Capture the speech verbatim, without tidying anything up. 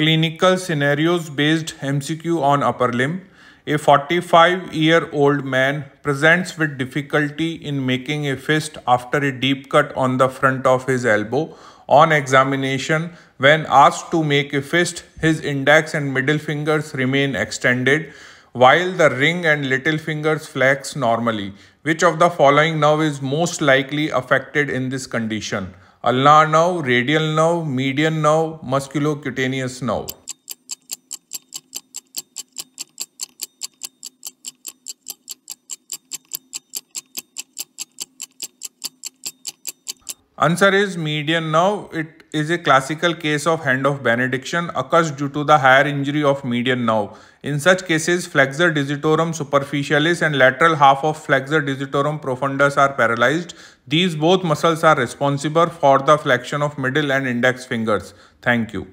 clinical scenarios based M C Q on upper limb. A forty-five-year-old man presents with difficulty in making a fist after a deep cut on the front of his elbow. On examination, when asked to make a fist, his index and middle fingers remain extended, while the ring and little fingers flex normally. Which of the following nerve is most likely affected in this condition? Ulnar nerve, radial nerve, median nerve, musculocutaneous nerve. Answer is median nerve. It is a classical case of hand of benediction, occurs due to the higher injury of median nerve. In such cases, flexor digitorum superficialis and lateral half of flexor digitorum profundus are paralyzed. These both muscles are responsible for the flexion of middle and index fingers. Thank you.